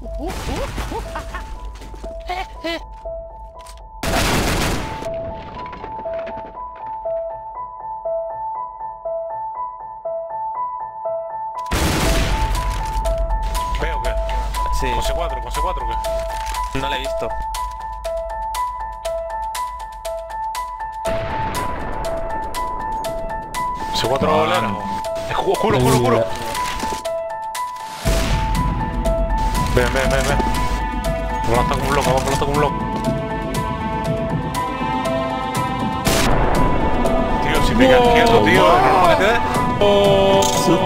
Veo que... Sí. Con C4 que... No la he visto. C4 va a volar. Oscuro, oscuro, oscuro. Ven, ven, ven, ven. Vamos a estar como un loco, vamos a estar como un loco. Tío, si me quedas quieto, tío. ¿No te des? Oh. Sí,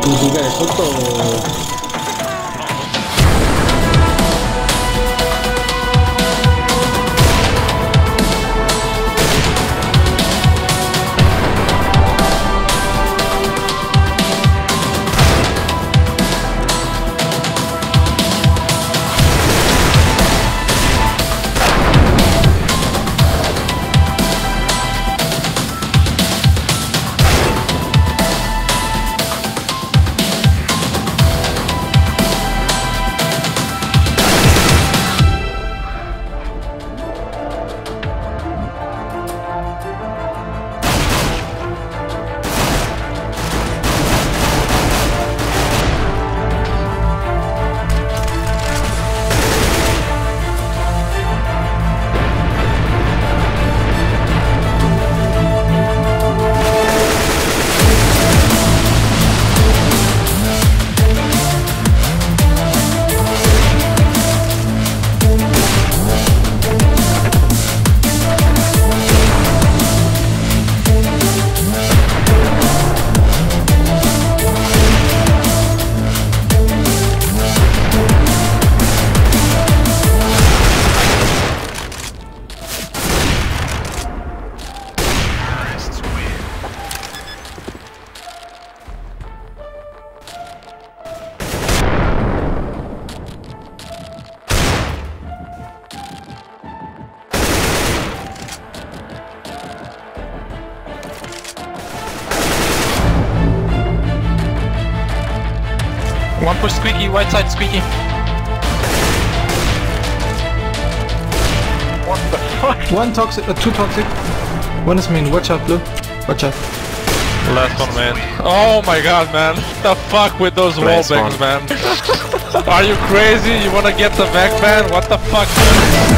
one push squeaky, right side squeaky. What the fuck? One toxic, two toxic. One is mean, watch out blue. Watch out. Last one, man. Oh my god, man. The fuck with those wallbangs, man. Are you crazy? You wanna get the back, man? What the fuck, man?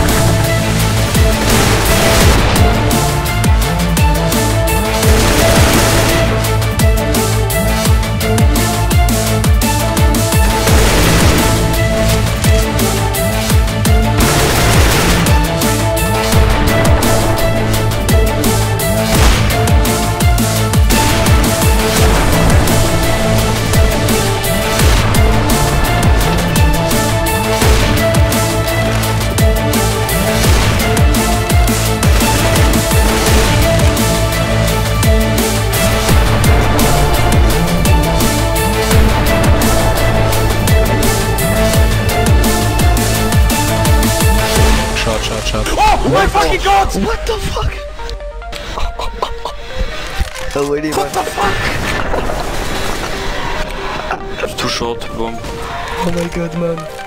Oh my fucking god! What the fuck? What the fuck? It's too short, bomb. Oh my god, man.